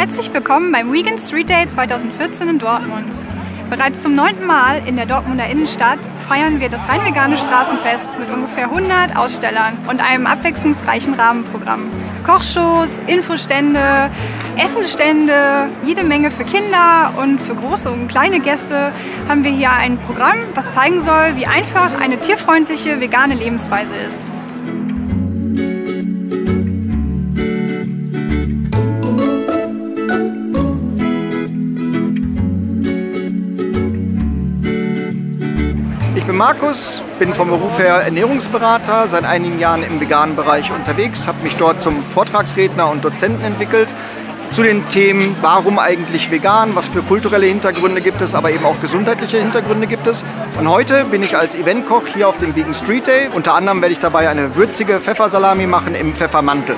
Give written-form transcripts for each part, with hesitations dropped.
Herzlich willkommen beim Vegan Street Day 2014 in Dortmund. Bereits zum 9. Mal in der Dortmunder Innenstadt feiern wir das rein vegane Straßenfest mit ungefähr 100 Ausstellern und einem abwechslungsreichen Rahmenprogramm. Kochshows, Infostände, Essenstände, jede Menge für Kinder und für große und kleine Gäste haben wir hier ein Programm, was zeigen soll, wie einfach eine tierfreundliche vegane Lebensweise ist. Ich bin Markus, bin vom Beruf her Ernährungsberater, seit einigen Jahren im veganen Bereich unterwegs, habe mich dort zum Vortragsredner und Dozenten entwickelt zu den Themen, warum eigentlich vegan, was für kulturelle Hintergründe gibt es, aber eben auch gesundheitliche Hintergründe gibt es. Und heute bin ich als Eventkoch hier auf dem Vegan Street Day. Unter anderem werde ich dabei eine würzige Pfeffersalami machen im Pfeffermantel.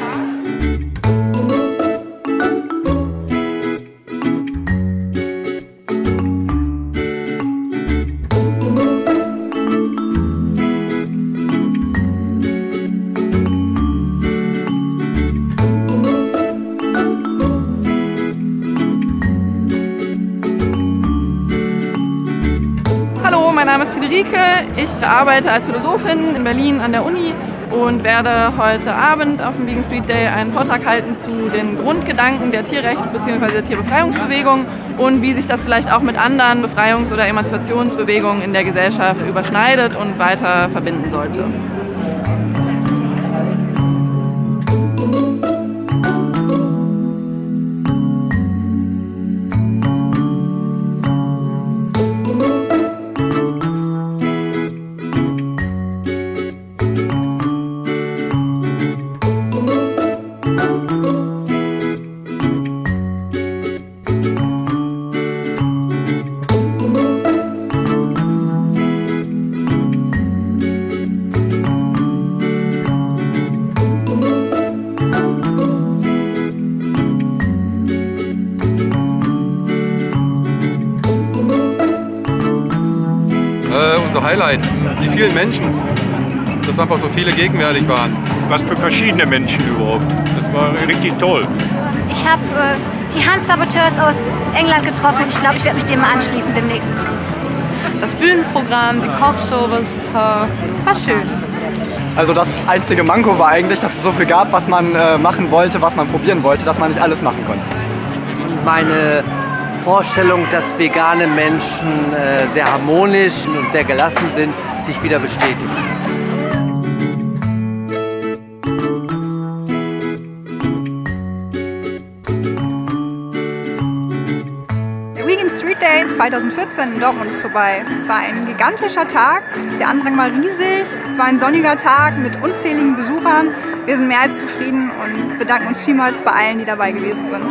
Mein Name ist Friederike, ich arbeite als Philosophin in Berlin an der Uni und werde heute Abend auf dem Vegan Street Day einen Vortrag halten zu den Grundgedanken der Tierrechts- bzw. der Tierbefreiungsbewegung und wie sich das vielleicht auch mit anderen Befreiungs- oder Emanzipationsbewegungen in der Gesellschaft überschneidet und weiter verbinden sollte. Unser Highlight, die vielen Menschen, dass einfach so viele gegenwärtig waren. Was für verschiedene Menschen überhaupt. Das war richtig toll. Ich habe die Hans-Saboteurs aus England getroffen. Ich glaube, ich werde mich dem mal anschließen demnächst. Das Bühnenprogramm, die Kochshow war super. War schön. Also das einzige Manko war eigentlich, dass es so viel gab, was man machen wollte, was man probieren wollte, dass man nicht alles machen konnte. Meine Vorstellung, dass vegane Menschen sehr harmonisch und sehr gelassen sind, sich wieder bestätigt. Der Vegan Street Day 2014 in Dortmund ist vorbei. Es war ein gigantischer Tag, der Andrang war riesig, es war ein sonniger Tag mit unzähligen Besuchern. Wir sind mehr als zufrieden und bedanken uns vielmals bei allen, die dabei gewesen sind.